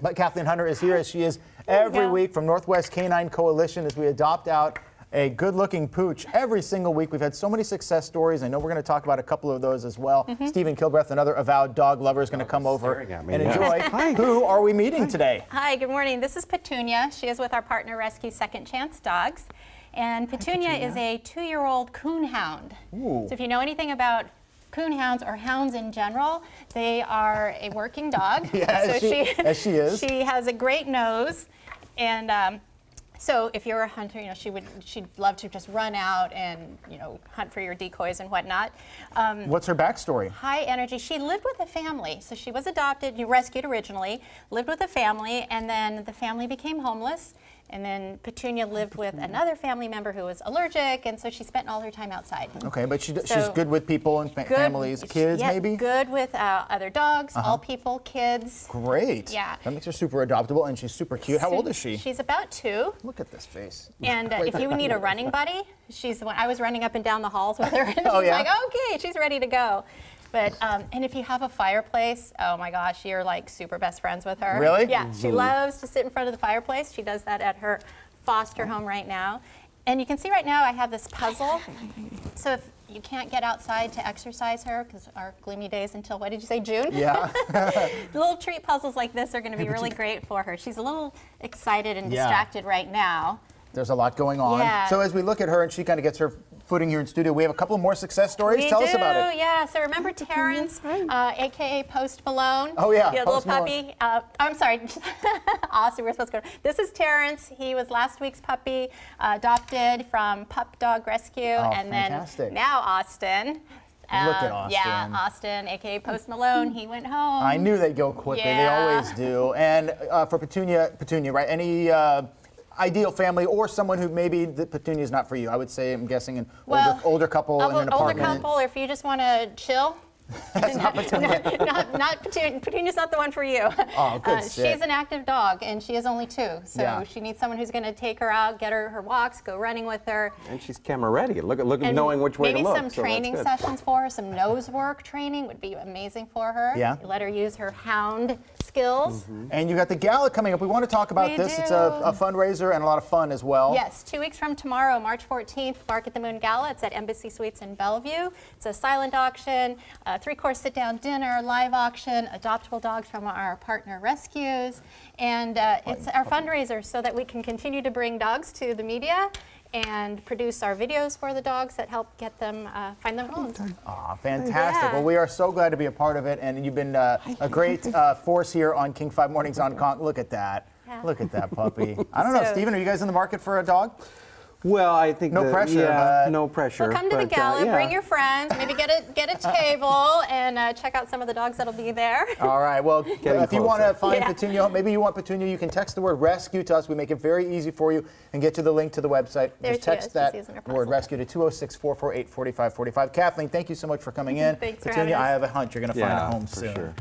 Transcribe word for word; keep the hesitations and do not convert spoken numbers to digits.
But Kathleen Hunter is here, as she is every yeah. week from Northwest Canine Coalition, as we adopt out a good-looking pooch every single week. We've had so many success stories. I know we're going to talk about a couple of those as well. Mm-hmm. Steven Kilbreath, another avowed dog lover, is going to come over and enjoy. Hi. Who are we meeting Hi. today? Hi, good morning. This is Petunia. She is with our partner, Rescue Second Chance Dogs. And Petunia, Hi, Petunia. is a two-year-old coonhound. Ooh. So if you know anything about coonhounds or hounds in general, they are a working dog. yeah, so as she, she, as she is. She has a great nose, and um, so if you're a hunter, you know, she would, she'd love to just run out and, you know, hunt for your decoys and whatnot. Um, What's her backstory? High energy. She lived with a family. So she was adopted, you rescued originally, lived with a family, and then the family became homeless. And then Petunia lived with another family member who was allergic, and so she spent all her time outside. Okay, but she, so she's good with people and good, families, kids yeah, maybe? Good with uh, other dogs, uh-huh. all people, kids. Great. Yeah. That makes her super adoptable, and she's super cute. How so, old is she? She's about two. Look at this face. And uh, if you need a running buddy, she's the one. I was running up and down the halls with her, and she's oh, yeah? like, okay, she's ready to go. But, um, and if you have a fireplace, oh my gosh, you're like super best friends with her. Really? Yeah, she loves to sit in front of the fireplace. She does that at her foster home right now. And you can see right now I have this puzzle. So if you can't get outside to exercise her, because our gloomy days until, what did you say, June? Yeah. Little treat puzzles like this are going to be really great for her. She's a little excited and yeah. distracted right now. There's a lot going on. Yeah. So as we look at her and she kind of gets her footing here in studio, we have a couple more success stories. We Tell do, us about it. Yeah. So remember Terrence, uh, A K A Post Malone. Oh yeah. The little puppy. Uh, I'm sorry, Austin. We're supposed to go. This is Terrence. He was last week's puppy, uh, adopted from Pup Dog Rescue, oh, and fantastic. then now Austin. Um, Look at Austin. Yeah, Austin, A K A Post Malone, he went home. I knew they'd go quickly. Yeah. They always do. And uh, for Petunia, Petunia, right? Any. Uh, ideal family or someone who maybe the Petunia is not for you. I would say, I'm guessing, an well, older, older couple in an apartment. Older couple, or if you just want to chill. That's not Petunia. not, not, not Petunia. Petunia's not the one for you. Oh, good uh, She's an active dog, and she is only two, so yeah. she needs someone who's going to take her out, get her her walks, go running with her. And she's camera ready. Look at look at knowing which way to look. Maybe some training so sessions for her. Some nose work training would be amazing for her. Yeah. Let her use her hound skills. Mm-hmm. And you got the gala coming up. We want to talk about we this. Do. It's a, a fundraiser and a lot of fun as well. Yes. Two weeks from tomorrow, March fourteenth, Bark at the Moon Gala. It's at Embassy Suites in Bellevue. It's a silent auction. Uh, three-course sit-down dinner, live auction, adoptable dogs from our partner rescues, and uh, it's our fundraiser so that we can continue to bring dogs to the media and produce our videos for the dogs that help get them, uh, find them homes. Aw, oh, fantastic. Yeah. Well, we are so glad to be a part of it, and you've been uh, a great uh, force here on King five Mornings on Kong. Look at that. Yeah. Look at that puppy. I don't so, know, Steven, are you guys in the market for a dog? Well, I think no the, pressure. Yeah, but no pressure. Well, come to but, the gala. Uh, yeah. Bring your friends. Maybe get a get a table and uh, check out some of the dogs that'll be there. All right. Well, uh, if you want to find yeah. Petunia, maybe you want Petunia. You can text the word rescue to us. We make it very easy for you and get you the link to the website. There Just text is. that word rescue to two oh six, four four eight, four five four five. Kathleen, thank you so much for coming in. Thanks Petunia, for having us. I have a hunch you're going to yeah, find a home for soon. Sure.